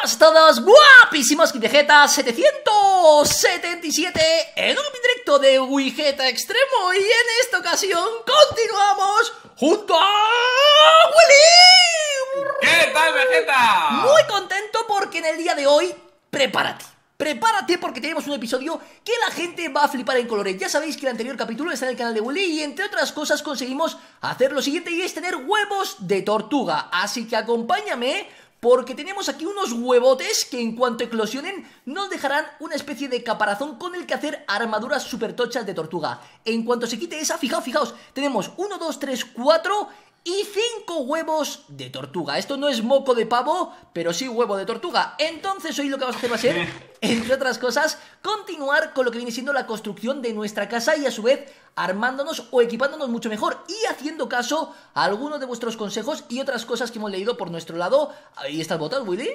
todas, todos guapísimos Vegetta 777 en un directo de Wigetta Extremo, y en esta ocasión continuamos junto a Willy. ¿Qué tal, Vegetta? Muy contento porque en el día de hoy, prepárate porque tenemos un episodio que la gente va a flipar en colores. Ya sabéis que el anterior capítulo está en el canal de Willy y entre otras cosas conseguimos hacer lo siguiente, y es tener huevos de tortuga. Así que acompáñame porque tenemos aquí unos huevotes que en cuanto eclosionen nos dejarán una especie de caparazón con el que hacer armaduras super tochas de tortuga. En cuanto se quite esa, fijaos, tenemos 1, 2, 3, 4... y 5 huevos de tortuga. Esto no es moco de pavo, pero sí huevo de tortuga. Entonces hoy lo que vamos a hacer va a ser, entre otras cosas, continuar con lo que viene siendo la construcción de nuestra casa y a su vez armándonos o equipándonos mucho mejor y haciendo caso a algunos de vuestros consejos y otras cosas que hemos leído por nuestro lado. ¿Y estas botas, Willy?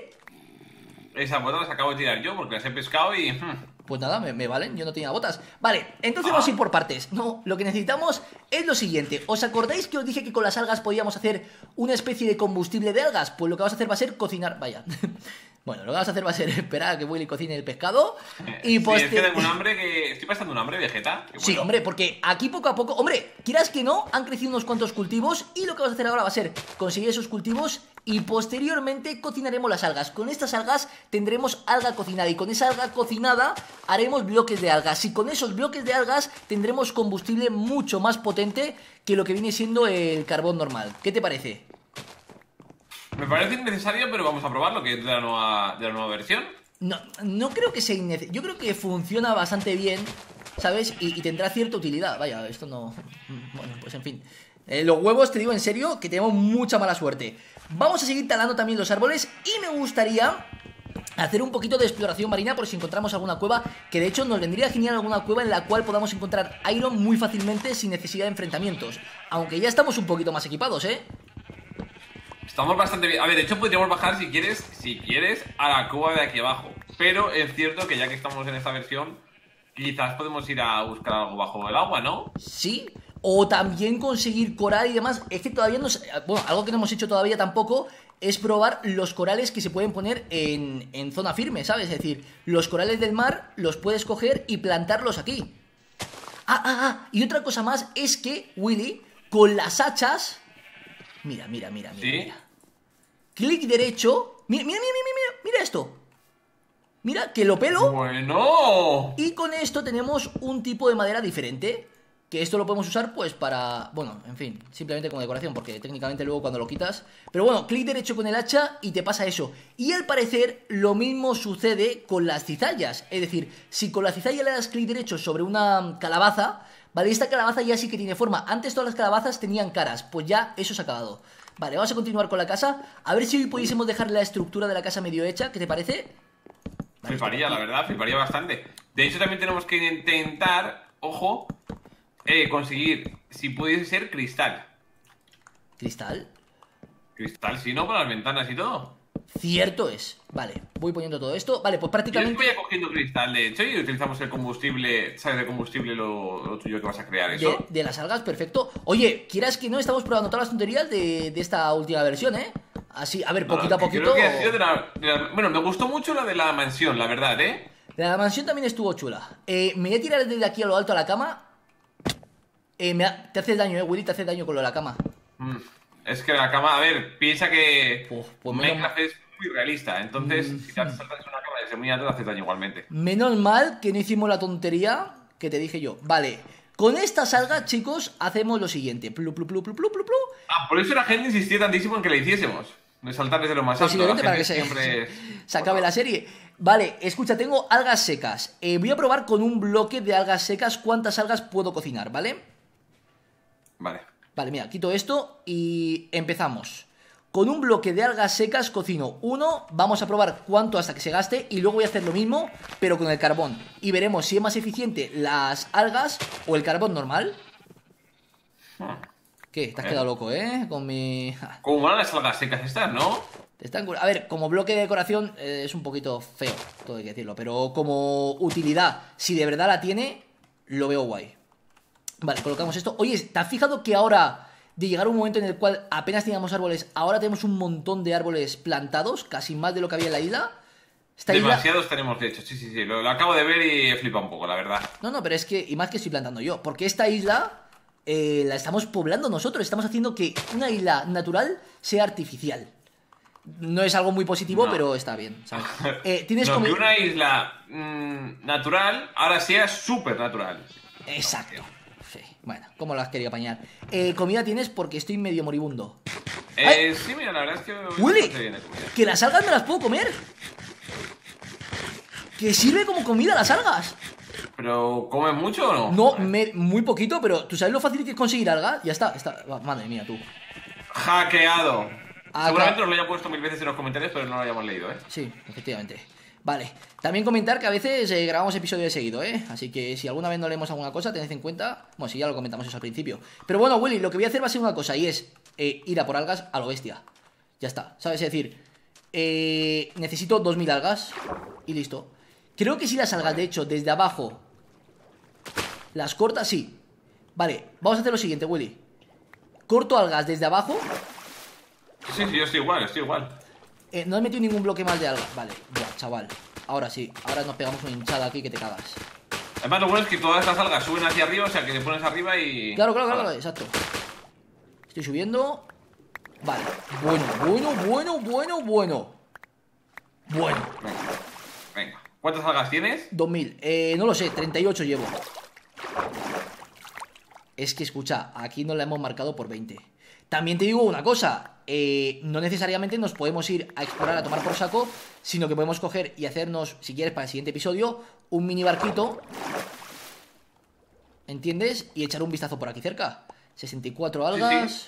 Esas botas las acabo de tirar yo porque las he pescado y... Pues nada, me valen, yo no tenía botas. Vale, entonces vamos a ir por partes. No, lo que necesitamos es lo siguiente. ¿Os acordáis que os dije que con las algas podíamos hacer una especie de combustible de algas? Pues lo que vamos a hacer va a ser cocinar, vaya. Bueno, lo que vamos a hacer va a ser esperar a que Willy cocine el pescado y pues... Sí, es que tengo un hambre que... Estoy pasando un hambre, Vegetta. Bueno. Sí, hombre, porque aquí poco a poco... Hombre, quieras que no, han crecido unos cuantos cultivos y lo que vamos a hacer ahora va a ser conseguir esos cultivos y posteriormente cocinaremos las algas. Con estas algas tendremos alga cocinada y con esa alga cocinada haremos bloques de algas, y con esos bloques de algas tendremos combustible mucho más potente que lo que viene siendo el carbón normal. ¿Qué te parece? Me parece innecesario, pero vamos a probarlo, que es de la nueva versión. No creo que sea innecesario. Yo creo que funciona bastante bien, ¿sabes? Y tendrá cierta utilidad. Vaya, esto no... Bueno, pues en fin. Los huevos, te digo en serio, que tenemos mucha mala suerte. Vamos a seguir talando también los árboles y me gustaría... hacer un poquito de exploración marina por si encontramos alguna cueva, que de hecho nos vendría genial alguna cueva en la cual podamos encontrar iron muy fácilmente sin necesidad de enfrentamientos. Aunque ya estamos un poquito más equipados, ¿eh? Estamos bastante bien. A ver, de hecho podríamos bajar si quieres, a la cueva de aquí abajo. Pero es cierto que ya que estamos en esta versión, quizás podemos ir a buscar algo bajo el agua, ¿no? Sí. O también conseguir coral y demás. Es que todavía no... Bueno, algo que no hemos hecho todavía tampoco es probar los corales que se pueden poner en zona firme, ¿sabes? Es decir, los corales del mar los puedes coger y plantarlos aquí. Y otra cosa más es que, Willy, con las hachas... Mira. ¿Sí? Clic derecho... Mira esto. Mira, que lo pelo. Bueno. Y con esto tenemos un tipo de madera diferente... que esto lo podemos usar pues para... Bueno, en fin, simplemente como decoración, porque técnicamente luego cuando lo quitas... Pero bueno, clic derecho con el hacha y te pasa eso. Y al parecer lo mismo sucede con las cizallas. Es decir, si con la cizalla le das clic derecho sobre una calabaza, vale, esta calabaza ya sí que tiene forma. Antes todas las calabazas tenían caras, pues ya eso se ha acabado. Vale, vamos a continuar con la casa. A ver si hoy pudiésemos dejar la estructura de la casa medio hecha, ¿qué te parece? Vale, fliparía, la verdad, fliparía bastante. De hecho también tenemos que intentar, ojo... conseguir, si pudiese ser, cristal. ¿Cristal? Cristal, si no, para las ventanas y todo. Cierto es. Vale, voy poniendo todo esto. Vale, pues prácticamente... Yo voy cogiendo cristal, de hecho, y utilizamos el combustible, ¿sabes? De combustible lo tuyo que vas a crear, ¿eso? De las algas, perfecto. Oye, quieras que no, estamos probando todas las tonterías de esta última versión, ¿eh? Así, a ver, poquito a poquito... Creo que ha sido Bueno, me gustó mucho la de la mansión, la verdad, ¿eh? La mansión también estuvo chula. Me voy a tirar desde aquí a lo alto a la cama... Te haces daño, Willy, te haces daño con lo de la cama. Es que la cama, a ver, piensa que pues Minecraft es muy realista. Entonces, si te saltas una cama de semilla, te haces daño igualmente. Menos mal que no hicimos la tontería que te dije yo. Vale, con esta salga, chicos, hacemos lo siguiente. Por eso la gente insistía tantísimo en que la hiciésemos. De saltar desde lo más alto. Para que se acabe la serie. Vale, escucha, tengo algas secas. Voy a probar con un bloque de algas secas cuántas algas puedo cocinar, ¿vale? Vale, mira, quito esto y empezamos. Con un bloque de algas secas cocino uno, vamos a probar cuánto hasta que se gaste y luego voy a hacer lo mismo, pero con el carbón. Y veremos si es más eficiente las algas o el carbón normal. ¿Qué? Te has quedado loco, ¿eh? Con mi... Como van las algas secas estas, ¿no? A ver, como bloque de decoración es un poquito feo, todo hay que decirlo, pero como utilidad, si de verdad la tiene, lo veo guay. Vale, colocamos esto. Oye, ¿te has fijado que ahora de llegar a un momento en el cual apenas teníamos árboles, ahora tenemos un montón de árboles plantados, casi más de lo que había en la isla. Demasiados tenemos, de hecho, sí, lo acabo de ver y he flipado un poco, la verdad. No, pero es que, y más que estoy plantando yo, porque esta isla la estamos poblando nosotros, estamos haciendo que una isla natural sea artificial. No es algo muy positivo, pero está bien, ¿sabes? Tienes como... que una isla natural ahora sea súper natural. Exacto. Sí. Bueno, ¿cómo lo has querido apañar? Comida tienes porque estoy medio moribundo. Sí, mira, la verdad es que... Willy, que las algas me las puedo comer. Que sirve como comida las algas. ¿Pero comes mucho o no? No, muy poquito, pero ¿tú sabes lo fácil que es conseguir algas? Ya está, madre mía, tú. Hackeado. Seguramente os lo haya puesto mil veces en los comentarios, pero no lo hayamos leído, ¿eh? Sí, efectivamente. Vale, también comentar que a veces grabamos episodios de seguido, ¿eh? Así que si alguna vez no leemos alguna cosa, tened en cuenta... Bueno, si ya lo comentamos eso al principio. Pero bueno, Willy, lo que voy a hacer va a ser una cosa, y es ir a por algas a lo bestia. Ya está, ¿sabes? Es decir, necesito 2000 algas y listo. Creo que si las algas, de hecho, desde abajo las cortas, sí. Vale, vamos a hacer lo siguiente, Willy. Corto algas desde abajo. Sí, yo estoy igual, no he metido ningún bloque más de algas. Vale, ya, chaval. Ahora sí, ahora nos pegamos una hinchada aquí que te cagas. Además, lo bueno es que todas estas algas suben hacia arriba, o sea que te pones arriba y... Claro, exacto. Estoy subiendo. Vale, bueno. Venga. ¿Cuántas algas tienes? 2000, no lo sé, 38 llevo. Es que escucha, aquí no la hemos marcado por 20. También te digo una cosa. No necesariamente nos podemos ir a explorar, a tomar por saco, sino que podemos coger y hacernos, si quieres, para el siguiente episodio, un mini barquito, ¿entiendes? Y echar un vistazo por aquí cerca. 64 algas. Sí.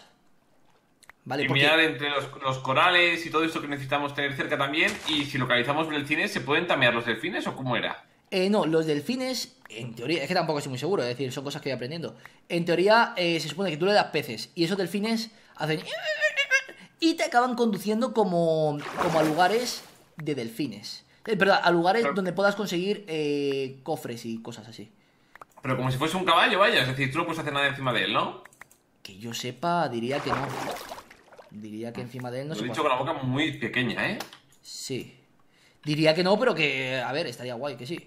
Vale, y porque... mirar entre los corales y todo eso que necesitamos tener cerca también. Y si localizamos delfines, ¿se pueden tamear los delfines o cómo era? No, los delfines, en teoría, es que tampoco estoy muy seguro, es decir, son cosas que voy aprendiendo. En teoría, se supone que tú le das peces y esos delfines hacen... y te acaban conduciendo como a lugares de delfines. Perdón, a lugares donde puedas conseguir cofres y cosas así. Pero como si fuese un caballo, vaya. Es decir, tú no puedes hacer nada encima de él, ¿no? Que yo sepa, diría que no. Diría que encima de él no se puede. Lo he dicho con la boca muy pequeña, ¿eh? Sí. Diría que no, pero que... A ver, estaría guay, que sí.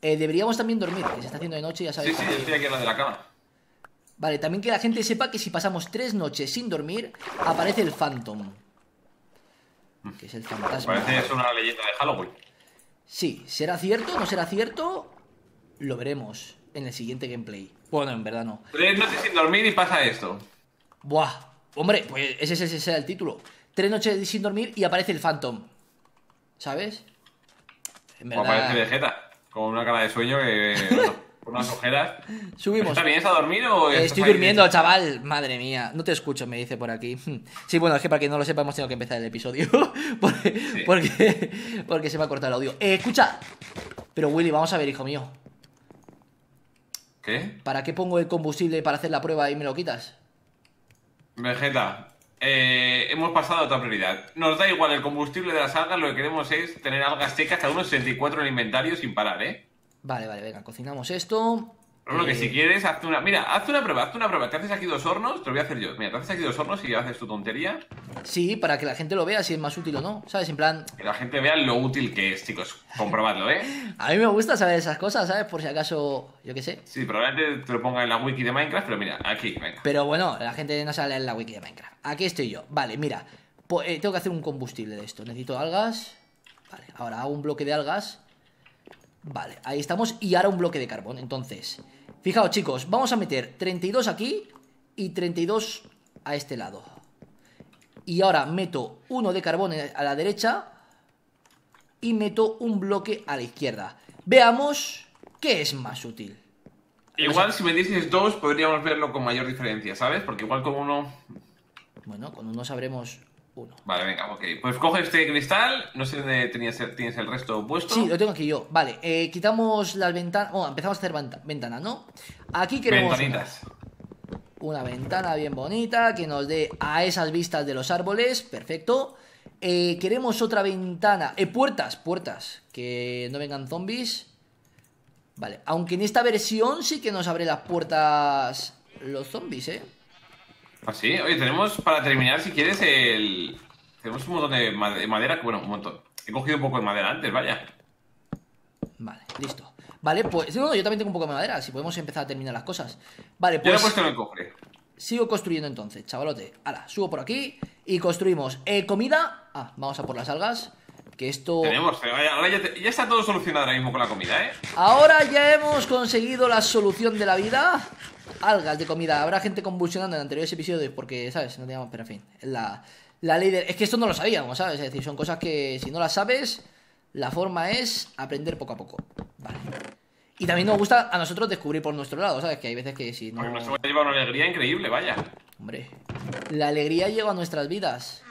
Deberíamos también dormir, que se está haciendo de noche, ya sabes. Sí, estoy aquí en la de la cama. Vale, también que la gente sepa que si pasamos 3 noches sin dormir, aparece el Phantom. Que es el fantasma. Parece es una leyenda de Halloween. Sí, ¿será cierto o no será cierto? Lo veremos en el siguiente gameplay. Bueno, en verdad no. 3 noches sin dormir y pasa esto. Buah, hombre, pues ese era el título. 3 noches sin dormir y aparece el Phantom. ¿Sabes? En verdad... O aparece Vegetta, con una cara de sueño que... Bueno. Unas ojeras. Subimos. ¿Estás bien? ¿Estás a dormir o...? Estoy durmiendo, chaval. Madre mía. No te escucho, me dice por aquí. Sí, bueno, es que para quien no lo sepa, hemos tenido que empezar el episodio. porque se me ha cortado el audio. Escucha. Pero, Willy, vamos a ver, hijo mío. ¿Qué? ¿Para qué pongo el combustible para hacer la prueba y me lo quitas? Vegetta, hemos pasado a otra prioridad. Nos da igual el combustible de las algas. Lo que queremos es tener algas secas a unos 64 en el inventario sin parar, ¿eh? Vale, venga, cocinamos esto. Lo que si quieres, hazte una... Mira, hazte una prueba. Te haces aquí 2 hornos, te lo voy a hacer yo. Mira, te haces aquí 2 hornos y haces tu tontería. Sí, para que la gente lo vea si es más útil o no, ¿sabes? En plan... Que la gente vea lo útil que es, chicos. Comprobadlo, ¿eh? A mí me gusta saber esas cosas, ¿sabes? Por si acaso, yo qué sé. Sí, probablemente te lo ponga en la wiki de Minecraft, pero mira, aquí, venga. Pero bueno, la gente no sale en la wiki de Minecraft. Aquí estoy yo. Vale, mira, tengo que hacer un combustible de esto. Necesito algas. Vale, ahora hago un bloque de algas. Vale, ahí estamos, y ahora un bloque de carbón. Entonces, fijaos, chicos, vamos a meter 32 aquí y 32 a este lado. Y ahora meto 1 de carbón a la derecha y meto un bloque a la izquierda. Veamos qué es más útil. Igual si me dices 2 podríamos verlo con mayor diferencia, ¿sabes? Porque igual con 1... Bueno, con 1 sabremos... 1. Vale, venga, ok. Pues coge este cristal. No sé dónde tienes el resto puesto. Sí, lo tengo aquí yo. Vale, quitamos las ventanas. Bueno, empezamos a hacer ventanas, ¿no? Aquí queremos una ventana bien bonita que nos dé a esas vistas de los árboles. Perfecto. Queremos otra ventana. Puertas. Que no vengan zombies. Vale, aunque en esta versión sí que nos abre las puertas los zombies, ¿eh? Ah, sí. Oye, tenemos para terminar, si quieres, el... Tenemos un montón de madera. Bueno, un montón. He cogido un poco de madera antes, vaya. Vale, listo. Vale, pues... No, yo también tengo un poco de madera. Si podemos empezar a terminar las cosas. Vale, pues... Yo lo he puesto en el cofre. Sigo construyendo entonces, chavalote. Ahora, subo por aquí y construimos comida. Ah, vamos a por las algas. Que esto... Tenemos, ahora ya está todo solucionado ahora mismo con la comida, ¿eh? Ahora ya hemos conseguido la solución de la vida. Algas de comida. Habrá gente convulsionando en anteriores episodios porque, ¿sabes? No teníamos, pero en fin. La ley de... Es que esto no lo sabíamos, ¿sabes? Es decir, son cosas que si no las sabes, la forma es aprender poco a poco. Vale. Y también nos gusta a nosotros descubrir por nuestro lado, ¿sabes? Que hay veces que si no... Nos hemos llevado una alegría increíble, vaya. Hombre, la alegría llega a nuestras vidas.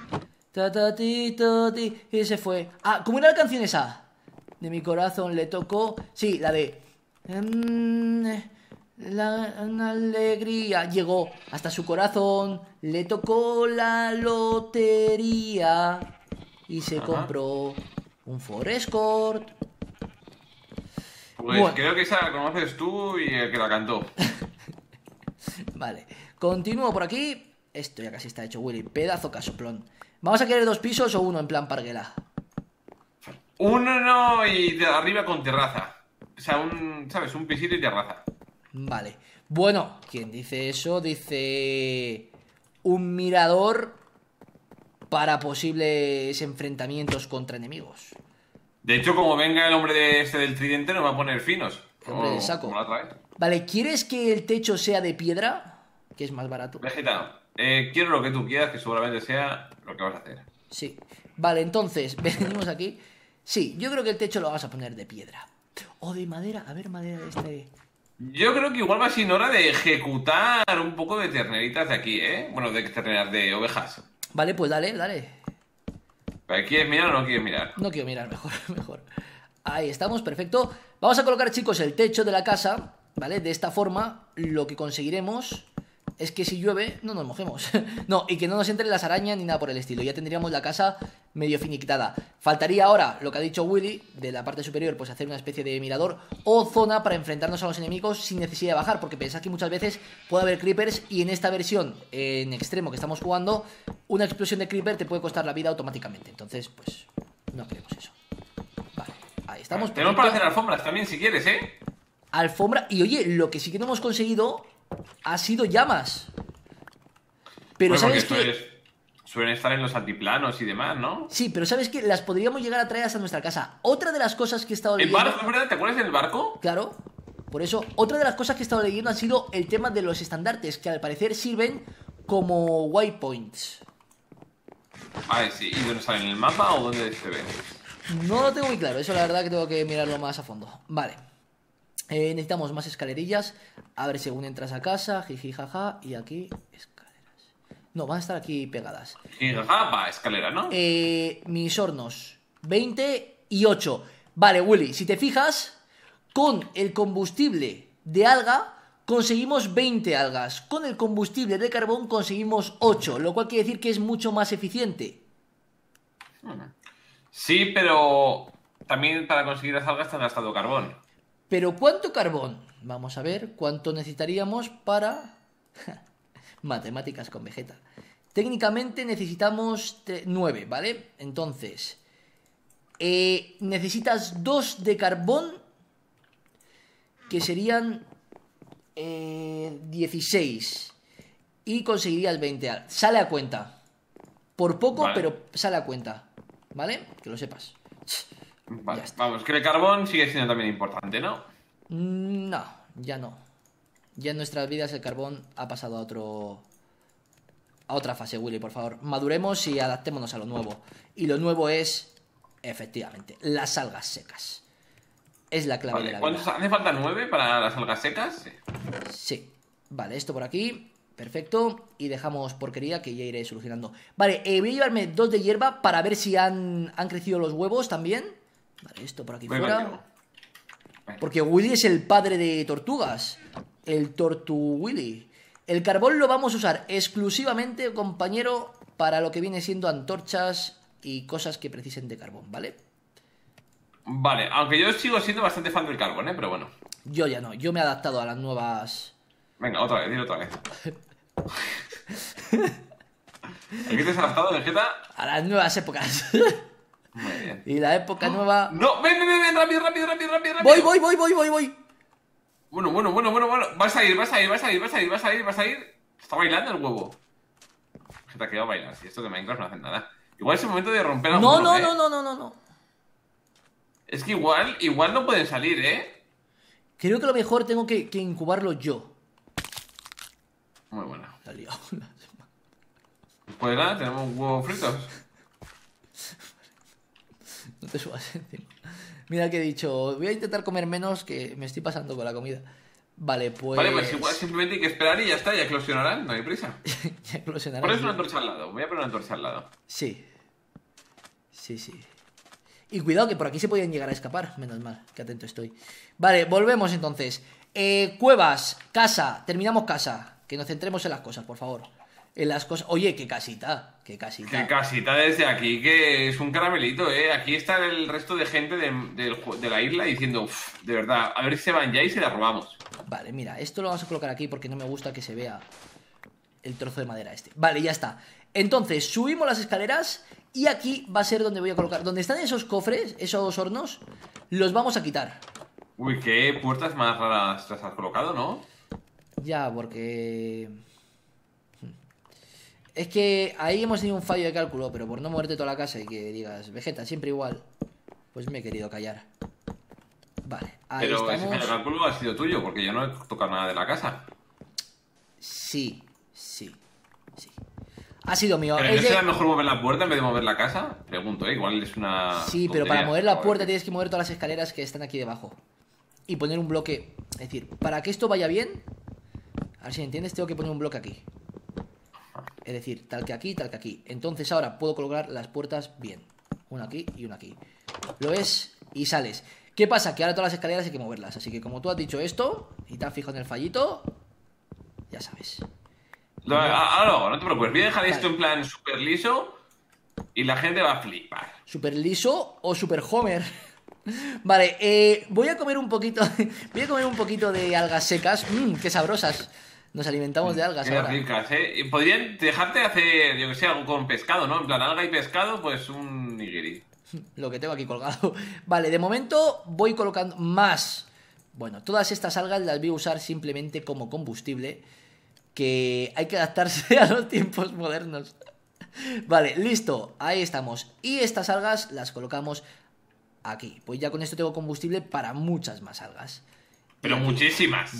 Ta, ta, ti, ta, ti. Y se fue. Ah, ¿cómo era la canción esa? De mi corazón le tocó... Sí, la de... una alegría llegó hasta su corazón. Le tocó la lotería. Y se compró un Forescort. Pues bueno, creo que esa la conoces tú y el que la cantó. Vale, continúo por aquí. Esto ya casi está hecho, Willy. Pedazo casoplón. ¿Vamos a querer dos pisos o uno en plan parguela? Uno y de arriba con terraza. O sea, un, ¿sabes? Un pisito y terraza. Vale. Bueno, quien dice eso dice... Un mirador para posibles enfrentamientos contra enemigos. De hecho, como venga el hombre de este del tridente, nos va a poner finos. El hombre del saco. Vale, ¿quieres que el techo sea de piedra? Que es más barato. Vegetta, quiero lo que tú quieras, que seguramente sea lo que vas a hacer. Sí. Vale, entonces, venimos aquí. Sí, yo creo que el techo lo vas a poner de piedra. O de madera. A ver, madera de este... Yo creo que igual va siendo hora de ejecutar un poco de terneritas de aquí, ¿eh? Bueno, de terneras, de ovejas. Vale, pues dale, dale. ¿Quieres mirar o no quieres mirar? No quiero mirar, mejor. Ahí estamos, perfecto. Vamos a colocar, chicos, el techo de la casa, ¿vale? De esta forma, lo que conseguiremos es que si llueve, no nos mojemos. No, y que no nos entren las arañas ni nada por el estilo. Ya tendríamos la casa medio finiquitada. Faltaría ahora, lo que ha dicho Willy, de la parte superior, pues hacer una especie de mirador o zona para enfrentarnos a los enemigos sin necesidad de bajar. Porque pensad que muchas veces puede haber creepers y en esta versión, en extremo que estamos jugando, una explosión de creeper te puede costar la vida automáticamente. Entonces, pues, no queremos eso. Vale, ahí estamos. Tenemos para hacer alfombras también, si quieres, ¿eh? Alfombra. Y oye, lo que sí que no hemos conseguido... ha sido llamas. Pero bueno, sabes que suelen estar en los altiplanos y demás, ¿no? Sí, pero sabes que las podríamos llegar a traer hasta nuestra casa. Otra de las cosas que he estado leyendo... ¿El barco? ¿Te acuerdas del barco? Claro, por eso. Otra de las cosas que he estado leyendo ha sido el tema de los estandartes, que al parecer sirven como waypoints. Vale, sí. ¿Y dónde sale? ¿En el mapa o dónde se ve? No lo tengo muy claro. Eso la verdad que tengo que mirarlo más a fondo. Vale. Necesitamos más escalerillas. A ver, según entras a casa, jiji, jaja. Y aquí, escaleras. No, van a estar aquí pegadas. Jiji, jaja, va, escalera, ¿no? Mis hornos, 20 y 8. Vale, Willy, si te fijas, con el combustible de alga conseguimos 20 algas. Con el combustible de carbón conseguimos 8. Lo cual quiere decir que es mucho más eficiente. Sí, pero también para conseguir las algas te han gastado carbón. Pero ¿cuánto carbón? Vamos a ver cuánto necesitaríamos para... Matemáticas con Vegetta. Técnicamente necesitamos 9, ¿vale? Entonces, necesitas 2 de carbón, que serían 16. Y conseguirías 20. Sale a cuenta. Por poco, vale, pero sale a cuenta. ¿Vale? Que lo sepas. Vale, vamos, que el carbón sigue siendo también importante, ¿no? No, ya no. Ya en nuestras vidas el carbón ha pasado a otro... a otra fase, Willy, por favor. Maduremos y adaptémonos a lo nuevo. Y lo nuevo es, efectivamente, las algas secas. Es la clave, vale, de la vida. ¿Hace falta 9 para las algas secas? Sí. Vale, esto por aquí. Perfecto. Y dejamos porquería que ya iré solucionando. Vale, voy a llevarme 2 de hierba para ver si han crecido los huevos también. Vale, esto por aquí fuera. Porque Willy es el padre de tortugas. El tortu Willy. El carbón lo vamos a usar exclusivamente, compañero, para lo que viene siendo antorchas y cosas que precisen de carbón, ¿vale? Vale, aunque yo sigo siendo bastante fan del carbón, ¿eh? Pero bueno. Yo ya no, yo me he adaptado a las nuevas... Venga, otra vez, dilo otra vez. ¿A qué te has adaptado, Vegetta? A las nuevas épocas. Muy bien. Y la época nueva... ¡No! ¡Ven, ven, ven! ¡Rápido, rápido, rápido, rápido! ¡Voy! Bueno. Vas a ir. Está bailando el huevo. Vegetta, que va a bailar. Si esto de Minecraft no hacen nada. Igual es el momento de romper algo. No. Es que igual no pueden salir, ¿eh? Creo que lo mejor tengo que incubarlo yo. Muy buena. La he liado. Pues nada, tenemos huevos fritos. No te subas encima. Mira que he dicho, voy a intentar comer menos, que me estoy pasando con la comida. Vale, pues igual simplemente hay que esperar y ya está, ya eclosionarán, no hay prisa. Ya eclosionarán. Pones una antorcha al lado, voy a poner una antorcha al lado. Sí. Y cuidado que por aquí se podían llegar a escapar, menos mal, que atento estoy. Vale, volvemos entonces. Cuevas, casa, terminamos casa. Que nos centremos en las cosas, por favor. En las cosas. Oye, qué casita. Qué casita desde aquí, que es un caramelito, eh. Aquí está el resto de gente de la isla diciendo, uff, de verdad, a ver si se van ya y se la robamos. Vale, mira, esto lo vamos a colocar aquí porque no me gusta que se vea el trozo de madera este. Vale, ya está. Entonces, subimos las escaleras y aquí va a ser donde voy a colocar. Donde están esos cofres, esos hornos, los vamos a quitar. Uy, qué puertas más raras las has colocado, ¿no? Ya, porque... Es que ahí hemos tenido un fallo de cálculo, pero por no moverte toda la casa y que digas, Vegetta, siempre igual, pues me he querido callar. Vale, ahí pero estamos. Ese fallo de cálculo ha sido tuyo, porque yo no he tocado nada de la casa. Sí. Ha sido mío. ¿Pero no será mejor mover la puerta en vez de mover la casa? Pregunto, ¿eh? Igual es una... Sí, pero para mover la puerta tienes que mover todas las escaleras que están aquí debajo. Y poner un bloque. Es decir, para que esto vaya bien, a ver si entiendes, tengo que poner un bloque aquí. Es decir, tal que aquí. Entonces ahora puedo colocar las puertas bien. Una aquí y una aquí. Lo ves y sales. ¿Qué pasa? Que ahora todas las escaleras hay que moverlas. Así que como tú has dicho esto y te has fijado en el fallito, ya sabes. No te preocupes. Voy a dejar esto en plan super liso y la gente va a flipar. ¿Super liso o super Homer? Vale, voy a comer un poquito. Voy a comer un poquito de algas secas. Qué sabrosas. Nos alimentamos de algas ahora. Ricas, ¿eh? Podrían dejarte hacer, yo que sé, algo con pescado, ¿no? En plan, alga y pescado, pues un nigiri. Lo que tengo aquí colgado. Vale, de momento voy colocando más. Bueno, todas estas algas las voy a usar simplemente como combustible, que hay que adaptarse a los tiempos modernos. Vale, listo. Ahí estamos. Y estas algas las colocamos aquí. Pues ya con esto tengo combustible para muchas más algas. Pero muchísimas,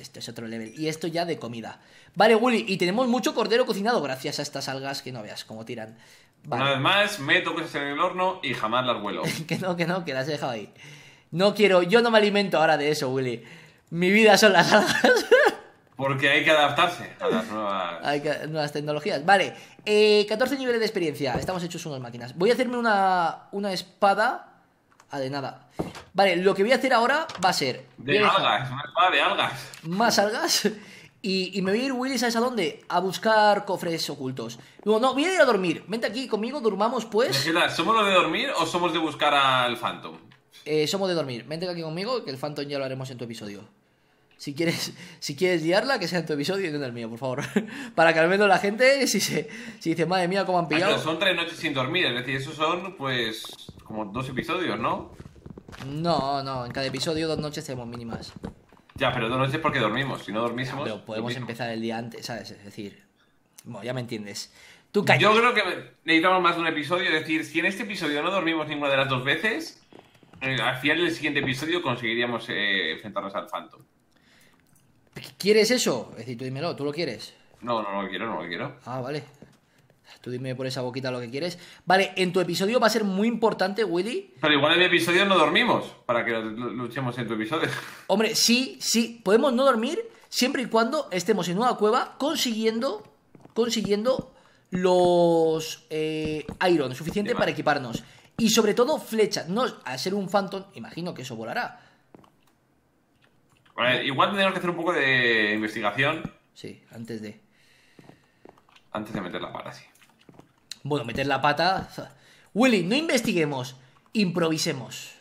esto es otro level. Y esto ya de comida. Vale, Willy, y tenemos mucho cordero cocinado gracias a estas algas que no veas cómo tiran. Vale. Una vez más, meto cosas en el horno y jamás las vuelo. que no, que las he dejado ahí. No quiero, yo no me alimento ahora de eso, Willy. Mi vida son las algas. Porque hay que adaptarse a las nuevas tecnologías. Vale, 14 niveles de experiencia. Estamos hechos unas máquinas. Voy a hacerme una espada... de nada. Vale, lo que voy a hacer ahora va a ser... De algas, una espada de algas. Más algas. Y me voy a ir, Willy, ¿sabes a dónde? A buscar cofres ocultos. Luego, no, voy a ir a dormir. Vente aquí conmigo, durmamos pues. ¿Somos los de dormir o somos de buscar al Phantom? Somos de dormir. Vente aquí conmigo, que el Phantom ya lo haremos en tu episodio. Si quieres liarla, que sea en tu episodio y no en el mío, por favor. Para que al menos la gente, si dice, madre mía, cómo han pillado. Pero son 3 noches sin dormir, es decir, esos son, pues... Como 2 episodios, ¿no? No, en cada episodio 2 noches tenemos mínimas. Ya, pero 2 noches porque dormimos, si no dormísemos... Pero podemos empezar el día antes, ¿sabes? Es decir, bueno, ya me entiendes. Tú callas. Yo creo que necesitamos más de un episodio, es decir, si en este episodio no dormimos ninguna de las 2 veces, al final del siguiente episodio conseguiríamos enfrentarnos al Phantom. ¿Quieres eso? Es decir, tú dímelo, ¿tú lo quieres? No lo quiero. Ah, vale. Tú dime por esa boquita lo que quieres. Vale, en tu episodio va a ser muy importante, Willy. Pero igual en mi episodio no dormimos, para que luchemos en tu episodio. Hombre, sí, podemos no dormir siempre y cuando estemos en una cueva consiguiendo los iron suficiente para equiparnos. Y sobre todo flechas. No, al ser un Phantom, imagino que eso volará. Vale, igual tendremos que hacer un poco de investigación. Sí, antes de meter la pata, sí. Bueno, meter la pata... Willy, no investiguemos, improvisemos.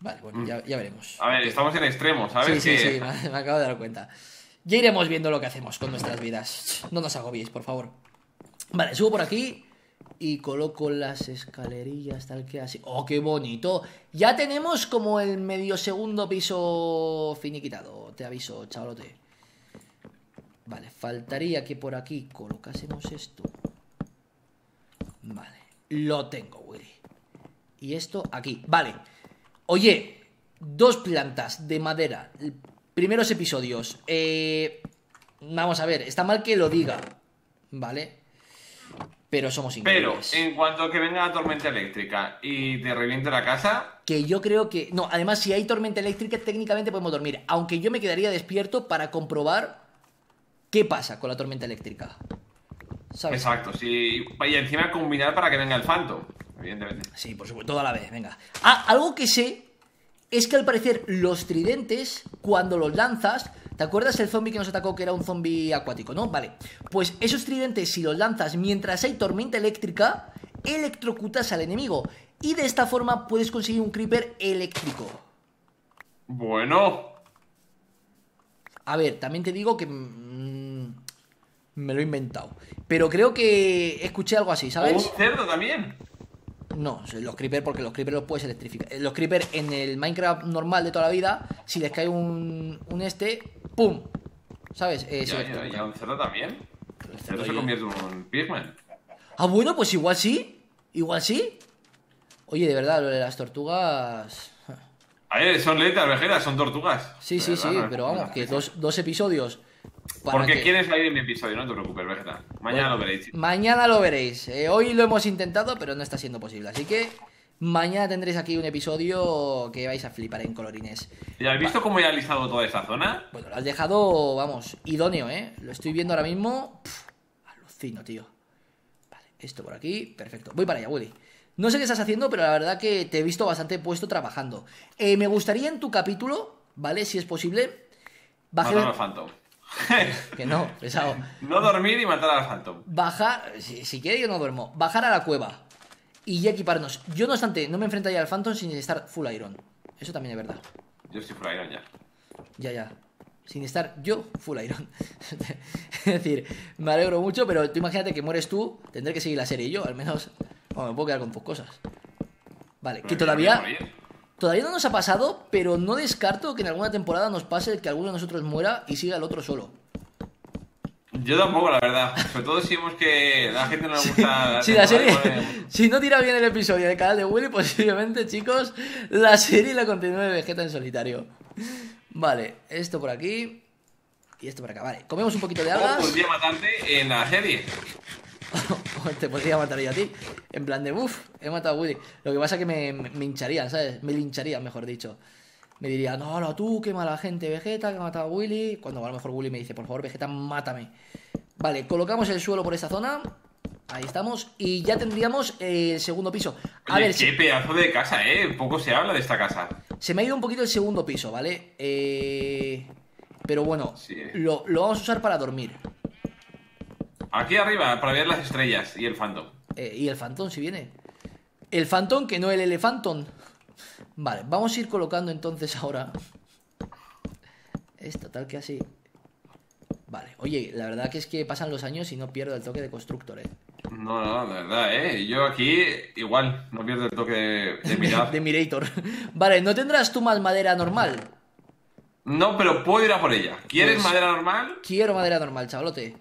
Vale, bueno, ya veremos. A ver, estamos en extremo, ¿sabes? Sí, me acabo de dar cuenta. Ya iremos viendo lo que hacemos con nuestras vidas. No nos agobiéis, por favor. Vale, subo por aquí y coloco las escalerillas tal que así. ¡Oh, qué bonito! Ya tenemos como el medio segundo piso finiquitado. Te aviso, chavalote. Vale, faltaría que por aquí colocásemos esto. Vale, lo tengo, Willy. Y esto aquí, vale. Oye, 2 plantas de madera. Primeros episodios. Vamos a ver, está mal que lo diga, ¿vale? Pero somos increíbles. Pero en cuanto que venga la tormenta eléctrica y te reviente la casa... Que yo creo que... No, además si hay tormenta eléctrica técnicamente podemos dormir. Aunque yo me quedaría despierto para comprobar qué pasa con la tormenta eléctrica, ¿sabes? Exacto, sí. Y encima combinar para que venga el Phantom, evidentemente. Sí, por supuesto, toda la vez, venga. Ah, algo que sé... Es que al parecer los tridentes, cuando los lanzas... ¿Te acuerdas el zombie que nos atacó que era un zombie acuático, no? Vale, pues esos tridentes, si los lanzas mientras hay tormenta eléctrica, electrocutas al enemigo. Y de esta forma puedes conseguir un creeper eléctrico. Bueno. A ver, también te digo que... me lo he inventado. Pero creo que escuché algo así, ¿sabes? Un cerdo también. No, los creeper, porque los creeper los puedes electrificar. Los creeper en el Minecraft normal de toda la vida, si les cae un ¡pum! ¿Sabes? Ya, un cerdo también. El cerdo se convierte en un pigman. Ah, bueno, pues igual sí. Igual sí. Oye, de verdad, lo de las tortugas... A ver, son letras, Vegetta, son tortugas. Sí, sí, sí, pero vamos, que 2 episodios... Porque quieres salir en mi episodio, no te preocupes, Vegetta. Mañana lo veréis. Mañana lo veréis. Hoy lo hemos intentado, pero no está siendo posible. Así que mañana tendréis aquí un episodio que vais a flipar en colorines. ¿Y has visto cómo he alisado toda esa zona? Bueno, lo has dejado, vamos, idóneo, ¿eh? Lo estoy viendo ahora mismo. Alucino, tío. Vale, esto por aquí. Perfecto. Voy para allá, Willy. No sé qué estás haciendo, pero la verdad que te he visto bastante puesto trabajando. Me gustaría en tu capítulo, ¿vale? Si es posible. Bájale... No, Phantom. Que no, pesado. No dormir y matar al Phantom. Bajar, si quiere yo no duermo. Bajar a la cueva y ya equiparnos. Yo no obstante, no me enfrentaría al Phantom sin estar full iron. Eso también es verdad. Yo estoy full iron ya. Ya. Sin estar yo full iron. Es decir, me alegro mucho, pero tú imagínate que mueres tú. Tendré que seguir la serie y yo, al menos. Bueno, me puedo quedar con tus cosas. Vale, pero que todavía... Todavía no nos ha pasado, pero no descarto que en alguna temporada nos pase que alguno de nosotros muera y siga el otro solo. Yo tampoco, la verdad. Sobre todo si vemos que la gente no le gusta... Sí, la serie... Si no tira bien el episodio del canal de Willy, posiblemente, chicos, la serie la continúe Vegetta en solitario. Vale, esto por aquí y esto por acá. Vale, comemos un poquito de algas. O podría matarte en la serie. Te podría matar yo a ti. En plan de, uff, he matado a Willy. Lo que pasa es que me hincharían, ¿sabes? Me lincharían, mejor dicho. Me dirían, no, tú, qué mala gente, Vegetta, que ha matado a Willy. Cuando a lo mejor Willy me dice, por favor, Vegetta, mátame. Vale, colocamos el suelo por esta zona. Ahí estamos. Y ya tendríamos el segundo piso. A ver, qué pedazo de casa, poco se habla de esta casa. Se me ha ido un poquito el segundo piso, ¿vale? Pero bueno, lo vamos a usar para dormir. Aquí arriba, para ver las estrellas y el Phantom. Y el Phantom, si viene. El Phantom, que no el Elefanton. Vale, vamos a ir colocando entonces ahora. Esto, tal que así. Vale, oye, la verdad que es que pasan los años y no pierdo el toque de constructor, No, la verdad, yo aquí igual no pierdo el toque de mirar. De Mirator. Vale, ¿no tendrás tú más madera normal? No, pero puedo ir a por ella. ¿Quieres pues, madera normal? Quiero madera normal, chavalote.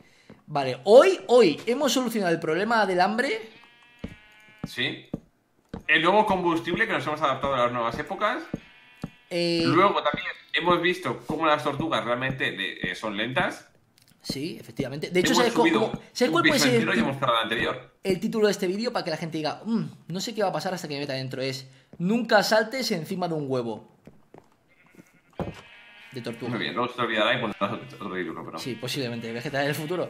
Vale, hoy hemos solucionado el problema del hambre. Sí. El nuevo combustible que nos hemos adaptado a las nuevas épocas. Luego también hemos visto cómo las tortugas realmente son lentas. Sí, efectivamente. De hecho, ¿sabes cuál puede ser el título de este vídeo? Para que la gente diga, no sé qué va a pasar hasta que me meta dentro. Es, nunca saltes encima de un huevo. De tortuga. Muy bien, luego se olvidará y pondrás otro título, pero... Sí, posiblemente. Vegetta del futuro.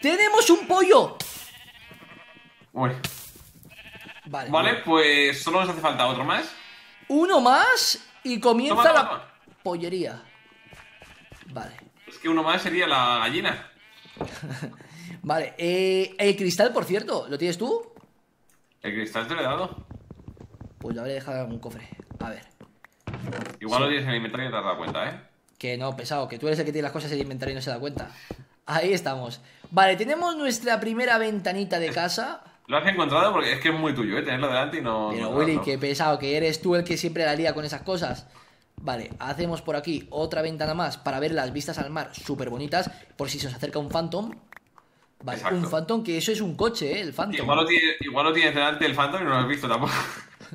¡Tenemos un pollo! Uy. Vale, pues solo nos hace falta otro más. Uno más y comienza la pollería. Vale. Es que uno más sería la gallina. Vale, el cristal, por cierto, ¿lo tienes tú? El cristal te lo he dado. Pues lo habré dejado en algún cofre. A ver. Igual lo tienes en el inventario y no te has dado cuenta, ¿eh? Que no, pesado, que tú eres el que tiene las cosas en el inventario y no se da cuenta. Ahí estamos. Vale, tenemos nuestra primera ventanita de casa. Lo has encontrado porque es que es muy tuyo, ¿eh? Tenerlo delante y no... Pero no, Willy, qué pesado, que eres tú el que siempre la lía con esas cosas. Vale, hacemos por aquí otra ventana más para ver las vistas al mar súper bonitas por si se os acerca un Phantom. Vale, exacto. Un Phantom, que eso es un coche, ¿eh? El Phantom. Igual lo tienes delante el Phantom y no lo has visto tampoco.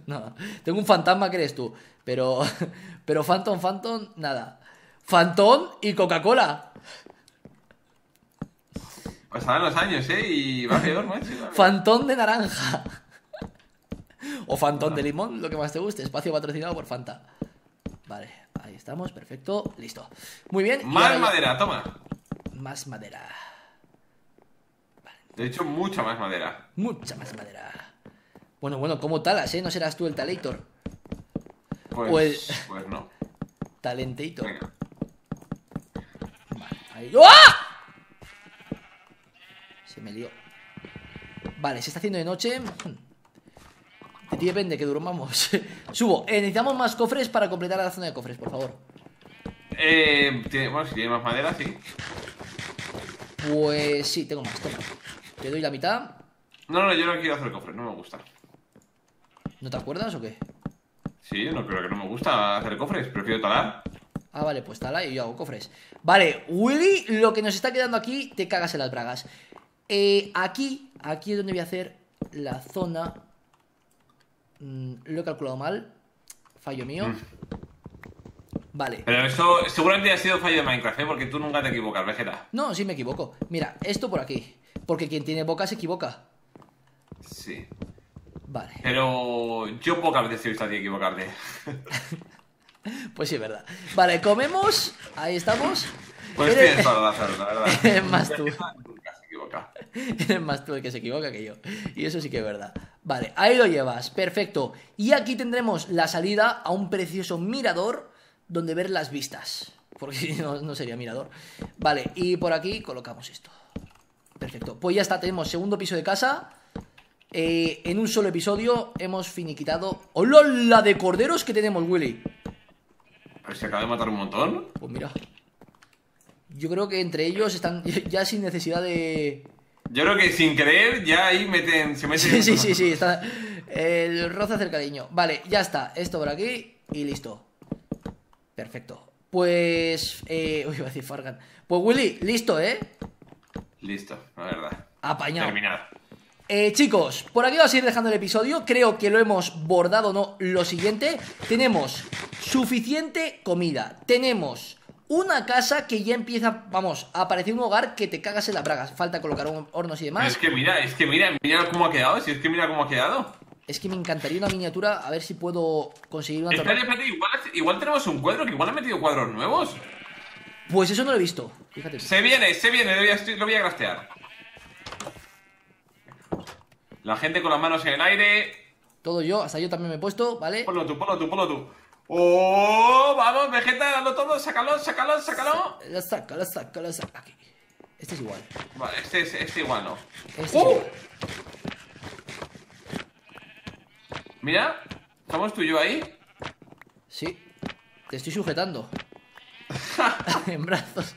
No, tengo un fantasma, crees tú. Pero Phantom, nada. Phantom y Coca-Cola. Pasarán los años, ¿eh? Y va peor, macho. Phantom de naranja. O Phantom de limón, lo que más te guste. Espacio patrocinado por Fanta. Vale, ahí estamos, perfecto, listo. Muy bien. Más madera, toma. Más madera. Vale. De hecho, mucha más madera. Mucha más madera. Bueno, ¿cómo talas, eh? ¿No serás tú el talator? Pues no. Talentator. Venga. Vale, ahí... ¡Ah! Se me lió. Vale, se está haciendo de noche. Depende, que durmamos. Subo. Necesitamos más cofres para completar la zona de cofres, por favor. Bueno, si tiene más madera, sí. Pues sí, tengo más. Toma. Te doy la mitad. No, yo no quiero hacer cofres, no me gusta. ¿No te acuerdas o qué? Sí, no creo que no me gusta hacer cofres, prefiero talar. Ah, vale, pues tala y yo hago cofres. Vale, Willy, lo que nos está quedando aquí, te cagas en las bragas. Aquí es donde voy a hacer la zona. Lo he calculado mal. Fallo mío. Vale. Pero esto seguramente ha sido fallo de Minecraft, ¿eh? Porque tú nunca te equivocas, Vegetta. No, sí me equivoco. Mira, esto por aquí. Porque quien tiene boca se equivoca. Sí. Vale. Pero yo pocas veces he visto a ti equivocarte. Pues sí, es verdad. Vale, comemos. Ahí estamos. Pues tienes toda la razón, la verdad. Eres más tú. Nunca se equivoca. Eres más tú el que se equivoca que yo. Y eso sí que es verdad. Vale, ahí lo llevas. Perfecto. Y aquí tendremos la salida a un precioso mirador donde ver las vistas. Porque si no, no sería mirador. Vale, y por aquí colocamos esto. Perfecto. Pues ya está, tenemos segundo piso de casa. En un solo episodio hemos finiquitado... ¡Hola, la de corderos que tenemos, Willy! Pues se acaba de matar un montón. Pues mira. Yo creo que entre ellos están ya sin necesidad de... Yo creo que sin querer ya ahí se meten... Sí, está... El roza hace el cariño. Vale, ya está. Esto por aquí y listo. Perfecto. Pues... Uy, iba a decir Fargan. Pues Willy, listo, ¿eh? Listo, la verdad. Apañado. Terminado. Chicos, por aquí vamos a ir dejando el episodio. Creo que lo hemos bordado, ¿no? Lo siguiente. Tenemos suficiente comida. Tenemos... una casa que ya empieza, vamos, a aparecer un hogar que te cagas en las bragas. Falta colocar hornos y demás. Es que mira cómo ha quedado. Si es que mira cómo ha quedado. Es que me encantaría una miniatura, a ver si puedo conseguir una... Espera, igual tenemos un cuadro, que igual han metido cuadros nuevos. Pues eso no lo he visto, fíjate. Se viene, lo voy a craftear. La gente con las manos en el aire. Todo yo, hasta yo también me he puesto, ¿vale? Ponlo tú. ¡Oh! ¡Vamos, Vegetta! ¡Dalo todo! ¡Sácalo! ¡Sácalo! Aquí. Este es igual. Vale, este igual no. Este es igual. Mira, ¿estamos tú y yo ahí? Sí. Te estoy sujetando. En brazos.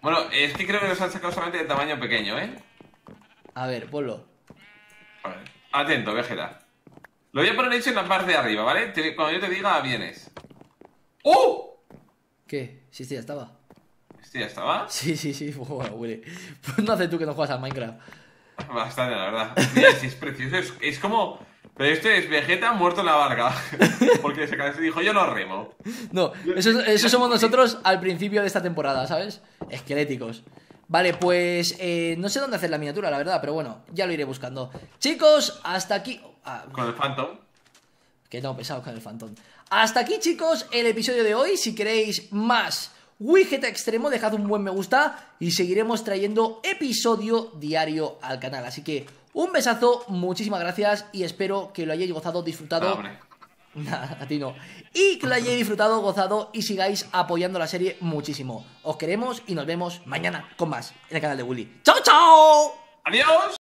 Bueno, es que creo que los han sacado solamente de tamaño pequeño, ¿eh? A ver, ponlo. A ver. Atento, Vegetta. Lo voy a poner hecho en la parte de arriba, ¿vale? Cuando yo te diga, vienes. ¡Oh! ¿Qué? Sí, este ya estaba. ¿Este ya estaba? Sí. Bueno, Willy. Pues no haces tú que no juegas a Minecraft. Bastante, la verdad. Mira, es precioso. Es como... Pero este es Vegetta muerto en la barca. Porque se dijo, yo no remo. No, eso somos nosotros al principio de esta temporada, ¿sabes? Esqueléticos. Vale, pues no sé dónde hacer la miniatura, la verdad. Pero bueno, ya lo iré buscando. Chicos, hasta aquí... con el Phantom. Que no, pesado con el Phantom. Hasta aquí, chicos, el episodio de hoy. Si queréis más Wigetta Extremo, dejad un buen me gusta y seguiremos trayendo episodio diario al canal. Así que un besazo, muchísimas gracias y espero que lo hayáis gozado, disfrutado. Nada, a ti no. Y que lo hayáis disfrutado, gozado y sigáis apoyando la serie muchísimo. Os queremos y nos vemos mañana con más en el canal de Willy. ¡Chao, chao! ¡Adiós!